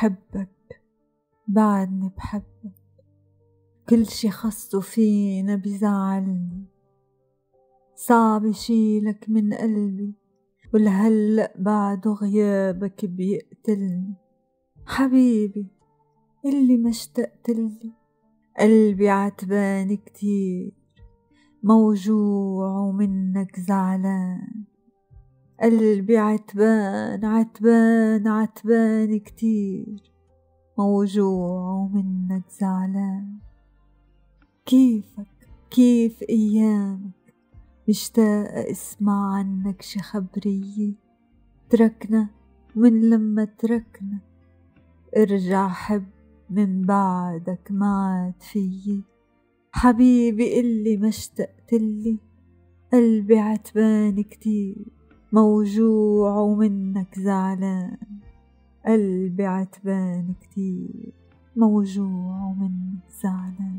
بحبك، بعدني بحبك، كل شي خصو فينا بيزعلني، صعب يشيلك من قلبي ولهلأ بعده غيابك بيقتلني. حبيبي اللي ما اشتقتلي، قلبي عتبان كتير، موجوع ومنك زعلان، قلبي عتبان عتبان عتبان كتير، موجوع ومنك زعلان. كيفك كيف ايامك، مشتاقة اسمع عنك شي خبرية، تركنا من لما تركنا، ارجع حب من بعدك ما عاد فيي. حبيبي اللي ما اشتقتلي، قلبي عتبان كتير، موجوع ومنك زعلان، قلبي عتبان كتير، موجوع ومنك زعلان.